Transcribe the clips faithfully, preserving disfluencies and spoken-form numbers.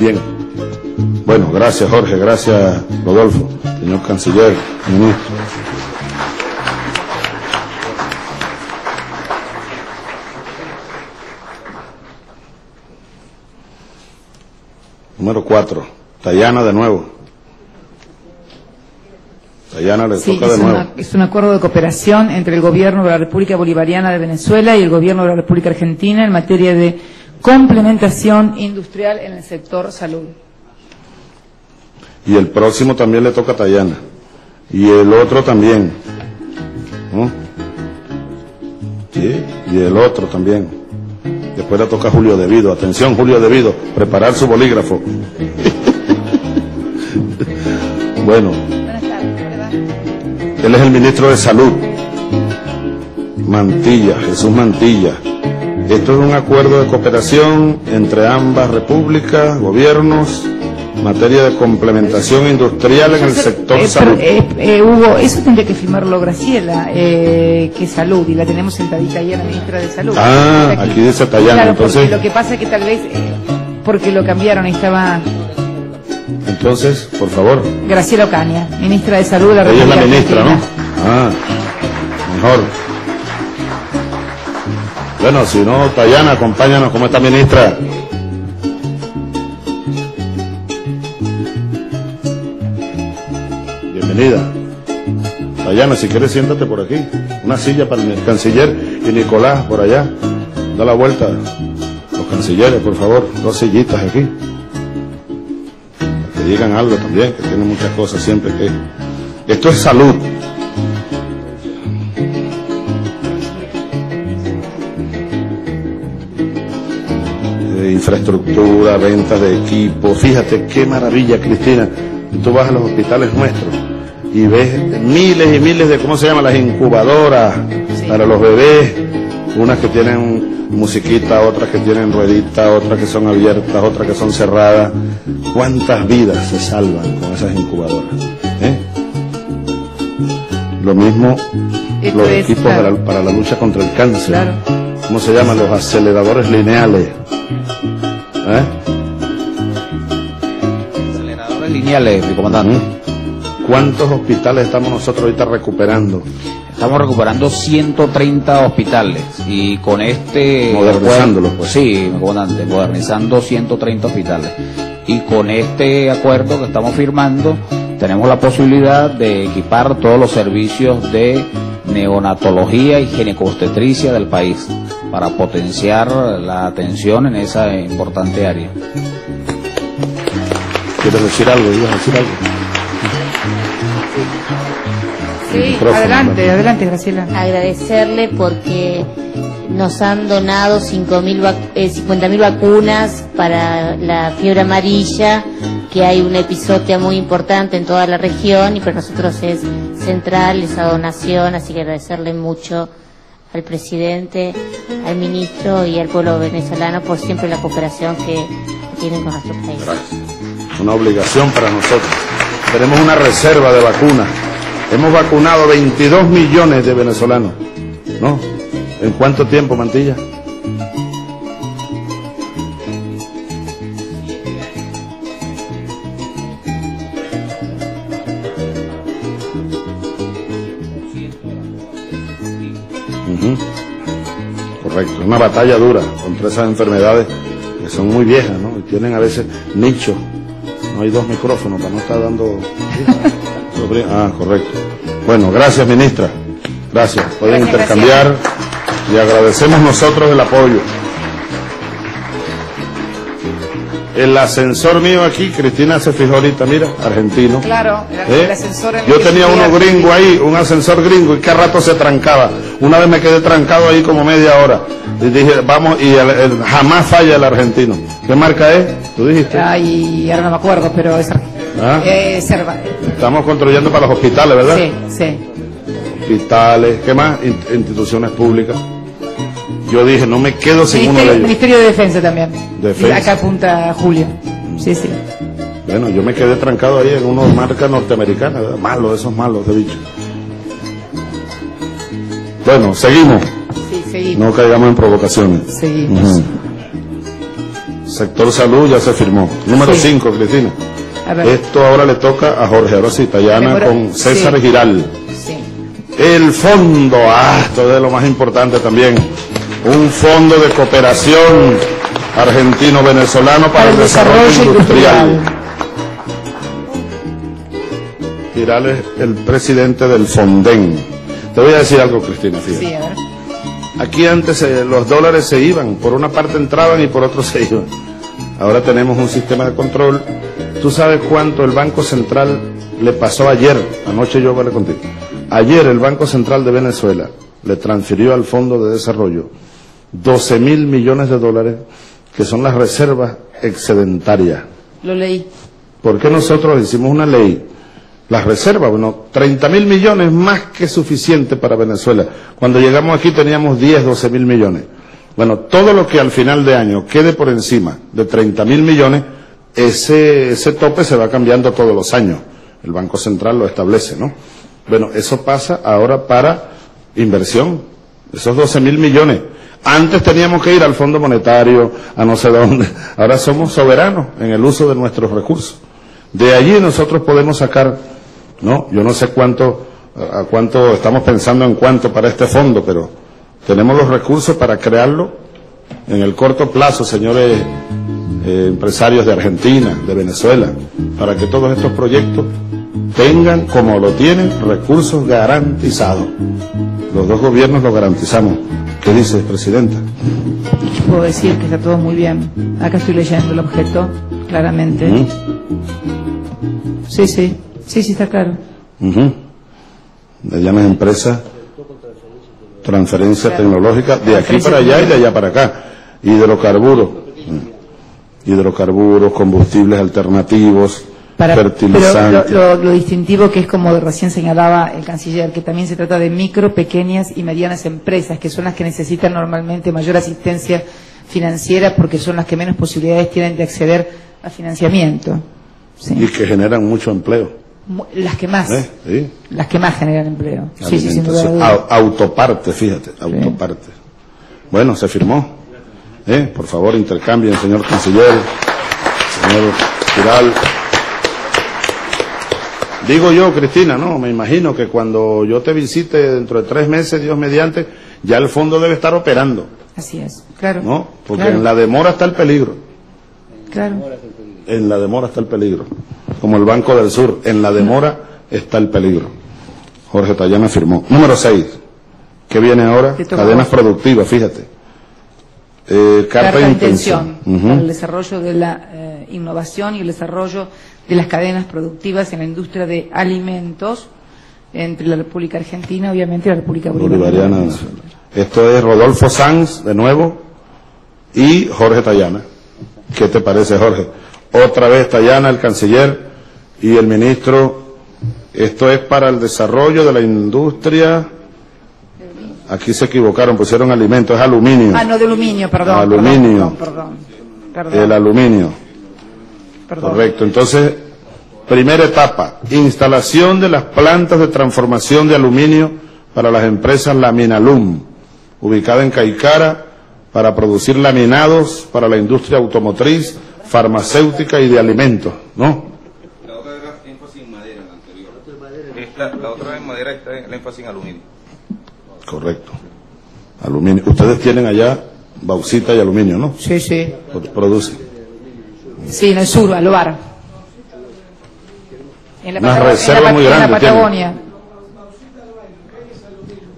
Bien. Bueno, gracias Jorge, gracias Rodolfo, señor canciller, ministro. Número cuatro, Tallana de nuevo. Tallana le sí, toca de nuevo. Una, es un acuerdo de cooperación entre el Gobierno de la República Bolivariana de Venezuela y el Gobierno de la República Argentina en materia de complementación industrial en el sector salud. Y el próximo también le toca a Tallana. Y el otro también. ¿No? Sí, y el otro también. Después la toca Julio De Vido. Atención, Julio De Vido, preparar su bolígrafo. Bueno. Buenas tardes. Él es el ministro de Salud. Mantilla, Jesús Mantilla. Esto es un acuerdo de cooperación entre ambas repúblicas, gobiernos, materia de complementación industrial en el sector eh, salud. Pero, eh, eh, Hugo, eso tendría que firmarlo Graciela, eh, que salud, y la tenemos sentadita ahí a la ministra de salud. Ah, aquí. aquí dice Tallana, claro, entonces. Lo que pasa es que tal vez, eh, porque lo cambiaron, ahí estaba. Entonces, por favor. Graciela Ocaña, ministra de salud. La Ella es la ministra, Argentina. ¿No? Ah, mejor. Bueno, si no, Tallana, acompáñanos, ¿cómo está ministra? Bienvenida. Tallana, si quieres siéntate por aquí. Una silla para el canciller y Nicolás por allá. Da la vuelta. Los cancilleres, por favor, dos sillitas aquí. Que digan algo también, que tienen muchas cosas siempre que... Esto es salud. De infraestructura, ventas de equipo. Fíjate qué maravilla, Cristina. Tú vas a los hospitales nuestros y ves miles y miles de, ¿cómo se llama? Las incubadoras para los bebés, unas que tienen musiquita, otras que tienen ruedita, otras que son abiertas, otras que son cerradas. ¿Cuántas vidas se salvan con esas incubadoras? ¿Eh? Lo mismo los equipos para, para la lucha contra el cáncer. ¿Cómo se llaman? Los aceleradores lineales. ¿Eh? Lineales, mi comandante. ¿Cuántos hospitales estamos nosotros ahorita recuperando? Estamos recuperando ciento treinta hospitales y con este... Modernizándolos, pues. Sí, mi comandante, modernizando ciento treinta hospitales. Y con este acuerdo que estamos firmando, tenemos la posibilidad de equipar todos los servicios de neonatología y ginecobstetricia del país para potenciar la atención en esa importante área. ¿Quieres decir algo? ¿Ibas a decir algo? Sí, adelante, adelante, Graciela. Agradecerle porque nos han donado cincuenta mil vacunas para la fiebre amarilla, que hay una episodia muy importante en toda la región y para nosotros es central esa donación, así que agradecerle mucho al presidente, al ministro y al pueblo venezolano por siempre la cooperación que tienen con nuestro país. Gracias. Una obligación para nosotros. Tenemos una reserva de vacunas. Hemos vacunado veintidós millones de venezolanos, ¿no? ¿En cuánto tiempo, Mantilla? Uh-huh. Correcto, una batalla dura contra esas enfermedades que son muy viejas, ¿no? Y tienen a veces nichos. No hay dos micrófonos para no estar dando... Ah, correcto. Bueno, gracias ministra. Gracias. Pueden gracias, intercambiar gracias. Y agradecemos nosotros el apoyo. El ascensor mío aquí, Cristina se fijó ahorita, mira, argentino. Claro, el, ¿eh? el ascensor... En Yo tenía uno gringo ahí, un ascensor gringo, y cada rato se trancaba. Una vez me quedé trancado ahí como media hora. Y dije, vamos, y el, el, jamás falla el argentino. ¿Qué marca es? ¿Tú dijiste? Ay, ahora no me acuerdo, pero es ¿Ah? eh, Serva. Estamos construyendo para los hospitales, ¿verdad? Sí, sí. Hospitales, ¿qué más? Instituciones públicas. Yo dije, no me quedo sin uno de ellos. Ministerio de Defensa también. Defensa. Acá apunta Julio. Sí, sí. Bueno, yo me quedé trancado ahí en una marca norteamericana, ¿verdad? Malos, esos malos de bicho. Bueno, seguimos. Sí, seguimos. No caigamos en provocaciones. Seguimos. Uh-huh. Sector salud ya se firmó. Número cinco, sí. Cristina. Esto ahora le toca a Jorge, ahora sí, Tallana Mejor... con César sí. Giral. Sí. El fondo, ah, esto es lo más importante también. Un fondo de cooperación argentino-venezolano para, para el desarrollo, desarrollo industrial. industrial. Giral es el presidente del Fonden. Te voy a decir algo, Cristina, fíjate. Sí, a ver. Aquí antes eh, los dólares se iban, por una parte entraban y por otro se iban. Ahora tenemos un sistema de control. ¿Tú sabes cuánto el Banco Central le pasó ayer? Anoche yo hablé contigo. Ayer el Banco Central de Venezuela le transfirió al Fondo de Desarrollo doce mil millones de dólares, que son las reservas excedentarias. Lo leí. ¿Por qué nosotros hicimos una ley? Las reservas, bueno, treinta mil millones más que suficiente para Venezuela. Cuando llegamos aquí teníamos diez, doce mil millones. Bueno, todo lo que al final de año quede por encima de treinta mil millones, ese, ese tope se va cambiando todos los años. El Banco Central lo establece, ¿no? Bueno, eso pasa ahora para inversión, esos doce mil millones. Antes teníamos que ir al Fondo Monetario, a no sé dónde. Ahora somos soberanos en el uso de nuestros recursos. De allí nosotros podemos sacar... No, yo no sé cuánto, a cuánto estamos pensando en cuánto para este fondo, pero tenemos los recursos para crearlo en el corto plazo, señores eh, empresarios de Argentina, de Venezuela, para que todos estos proyectos tengan, como lo tienen, recursos garantizados. Los dos gobiernos lo garantizamos. ¿Qué dice, presidenta? Puedo decir que está todo muy bien. Acá estoy leyendo el objeto, claramente. ¿Mm? Sí, sí. Sí, sí, está claro. Uh-huh. Le llaman empresa, transferencia tecnológica, de aquí para allá y de allá para acá. Hidrocarburos, hidrocarburos, combustibles alternativos, para, fertilizantes. Pero lo, lo, lo distintivo que es, como recién señalaba el canciller, que también se trata de micro, pequeñas y medianas empresas, que son las que necesitan normalmente mayor asistencia financiera porque son las que menos posibilidades tienen de acceder a financiamiento. Sí. Y que generan mucho empleo. Las que más, ¿eh? ¿Sí? Las que más generan empleo. Sí, sí, sin duda. Autoparte, fíjate, autoparte. Sí. Bueno, se firmó. ¿Eh? Por favor, intercambien, señor canciller, señor Giral. Digo yo, Cristina, no, me imagino que cuando yo te visite dentro de tres meses, Dios mediante, ya el fondo debe estar operando. Así es, claro. ¿No? Porque claro. en la demora está el peligro. Claro. En la demora está el peligro. Como el Banco del Sur, en la demora está el peligro. Jorge Tallana firmó. Número seis. ¿Qué viene ahora? Cadenas productivas, fíjate. Eh, carta, carta de intención. intención uh-huh. Para el desarrollo de la eh, innovación y el desarrollo de las cadenas productivas en la industria de alimentos entre la República Argentina, obviamente, y la República Bolivariana. Bolivariana. Esto es Rodolfo Sanz, de nuevo, y Jorge Tallana. ¿Qué te parece, Jorge? Otra vez Tallana, el canciller y el ministro. Esto es para el desarrollo de la industria. Aquí se equivocaron, pusieron alimento, es aluminio. Ah, no, de aluminio, perdón. Aluminio. Perdón, perdón, perdón. El aluminio. Perdón. Correcto. Entonces, primera etapa, instalación de las plantas de transformación de aluminio para las empresas Laminalum, ubicada en Caicara, para producir laminados para la industria automotriz, farmacéutica y de alimentos, ¿no? La otra era énfasis en madera, la anterior. Esta, la otra en madera, esta es la énfasis en aluminio. Correcto. Aluminio. Ustedes tienen allá bauxita y aluminio, ¿no? Sí, sí. Producen. Sí, en el sur, al Lobar. En la Una reserva muy grande. En la Patagonia.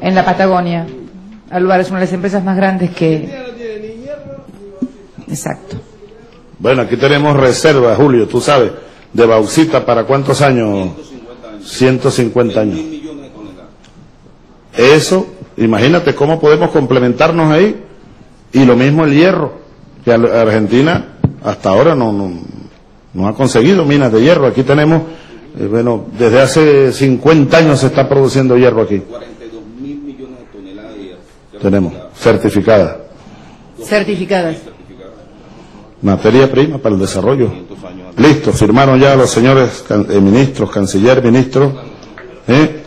En la Patagonia. Al Lobar es una de las empresas más grandes que... Exacto. Bueno, aquí tenemos reservas, Julio, tú sabes, de bauxita, ¿para cuántos años? ciento cincuenta años. ciento cincuenta años. Eso, imagínate cómo podemos complementarnos ahí. Y lo mismo el hierro, que Argentina hasta ahora no, no, no ha conseguido minas de hierro. Aquí tenemos, eh, bueno, desde hace cincuenta años se está produciendo hierro aquí. cuarenta y dos mil millones de toneladas de hierro. Tenemos, certificadas. Certificadas. Materia prima para el desarrollo. Listo, firmaron ya los señores can, eh, ministros, canciller, ministro. ¿Eh?